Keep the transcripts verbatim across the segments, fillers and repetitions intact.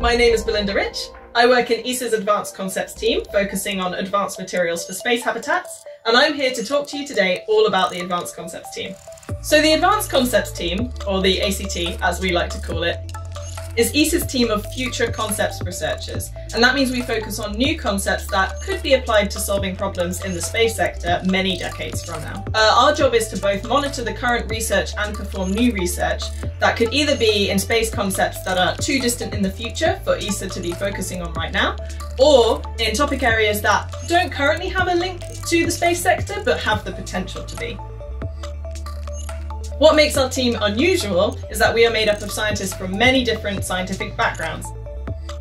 My name is Belinda Rich. I work in E S A's Advanced Concepts Team, focusing on advanced materials for space habitats, and I'm here to talk to you today all about the Advanced Concepts Team. So the Advanced Concepts Team, or the A C T as we like to call it, is E S A's team of future concepts researchers, and that means we focus on new concepts that could be applied to solving problems in the space sector many decades from now. Uh, our job is to both monitor the current research and perform new research that could either be in space concepts that are too distant in the future for E S A to be focusing on right now, or in topic areas that don't currently have a link to the space sector but have the potential to be. What makes our team unusual is that we are made up of scientists from many different scientific backgrounds.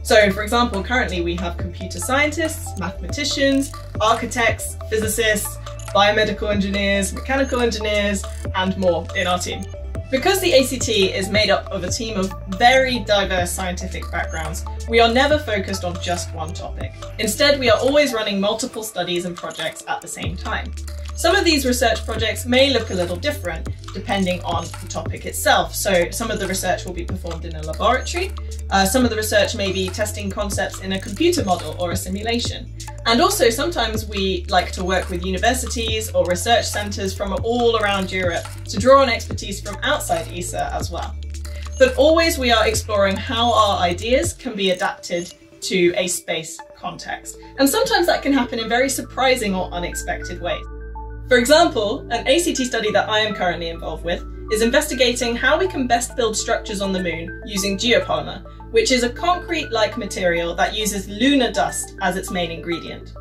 So, for example, currently we have computer scientists, mathematicians, architects, physicists, biomedical engineers, mechanical engineers, and more in our team. Because the A C T is made up of a team of very diverse scientific backgrounds, we are never focused on just one topic. Instead, we are always running multiple studies and projects at the same time. Some of these research projects may look a little different depending on the topic itself. So some of the research will be performed in a laboratory, uh, some of the research may be testing concepts in a computer model or a simulation. And also sometimes we like to work with universities or research centres from all around Europe to draw on expertise from outside E S A as well. But always we are exploring how our ideas can be adapted to a space context. And sometimes that can happen in very surprising or unexpected ways. For example, an A C T study that I am currently involved with is investigating how we can best build structures on the moon using geopolymer, which is a concrete-like material that uses lunar dust as its main ingredient.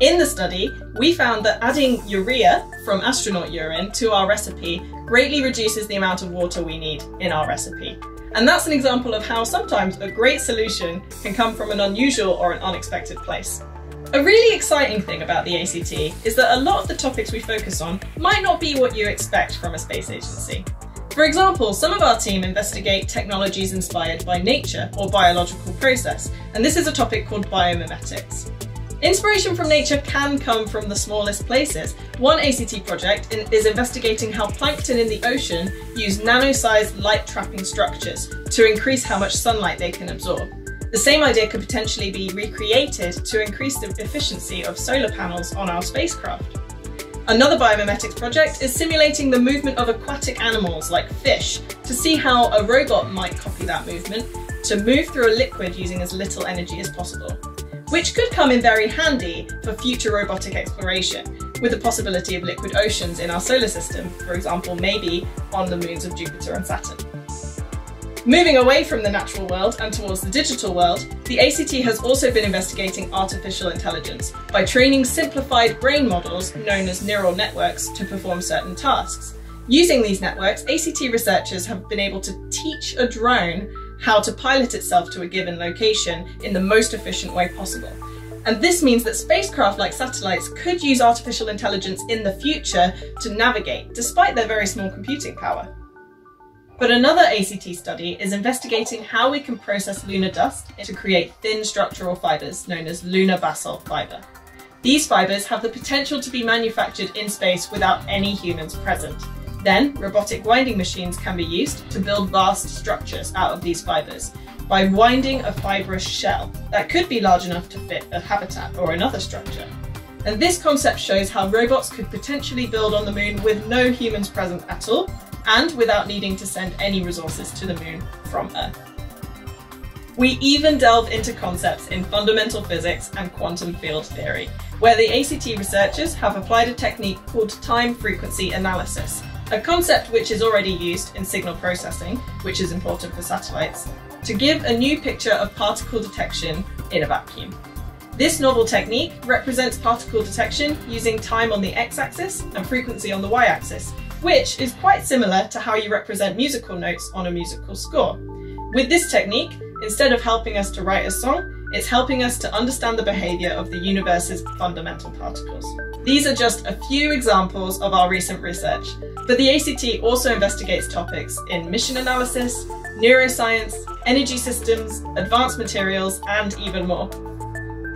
In the study, we found that adding urea from astronaut urine to our recipe greatly reduces the amount of water we need in our recipe. And that's an example of how sometimes a great solution can come from an unusual or an unexpected place. A really exciting thing about the A C T is that a lot of the topics we focus on might not be what you expect from a space agency. For example, some of our team investigate technologies inspired by nature or biological process, and this is a topic called biomimetics. Inspiration from nature can come from the smallest places. One A C T project is investigating how plankton in the ocean use nano-sized light-trapping structures to increase how much sunlight they can absorb. The same idea could potentially be recreated to increase the efficiency of solar panels on our spacecraft. Another biomimetics project is simulating the movement of aquatic animals like fish to see how a robot might copy that movement to move through a liquid using as little energy as possible, which could come in very handy for future robotic exploration, with the possibility of liquid oceans in our solar system, for example, maybe on the moons of Jupiter and Saturn. Moving away from the natural world and towards the digital world, the A C T has also been investigating artificial intelligence by training simplified brain models known as neural networks to perform certain tasks. Using these networks, A C T researchers have been able to teach a drone how to pilot itself to a given location in the most efficient way possible. And this means that spacecraft like satellites could use artificial intelligence in the future to navigate, despite their very small computing power. But another A C T study is investigating how we can process lunar dust to create thin structural fibres known as lunar basalt fibre. These fibres have the potential to be manufactured in space without any humans present. Then, robotic winding machines can be used to build vast structures out of these fibres by winding a fibrous shell that could be large enough to fit a habitat or another structure. And this concept shows how robots could potentially build on the moon with no humans present at all, and without needing to send any resources to the moon from Earth. We even delve into concepts in fundamental physics and quantum field theory, where the A C T researchers have applied a technique called time frequency analysis, a concept which is already used in signal processing, which is important for satellites, to give a new picture of particle detection in a vacuum. This novel technique represents particle detection using time on the x-axis and frequency on the y-axis, which is quite similar to how you represent musical notes on a musical score. With this technique, instead of helping us to write a song, it's helping us to understand the behaviour of the universe's fundamental particles. These are just a few examples of our recent research, but the A C T also investigates topics in mission analysis, neuroscience, energy systems, advanced materials, and even more.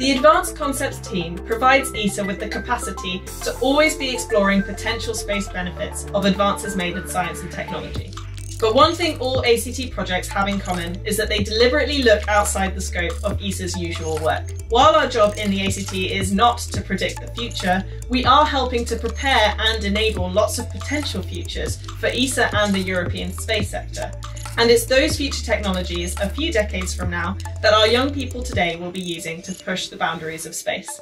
The Advanced Concepts Team provides E S A with the capacity to always be exploring potential space benefits of advances made in science and technology. But one thing all A C T projects have in common is that they deliberately look outside the scope of E S A's usual work. While our job in the A C T is not to predict the future, we are helping to prepare and enable lots of potential futures for E S A and the European space sector. And it's those future technologies a few decades from now that our young people today will be using to push the boundaries of space.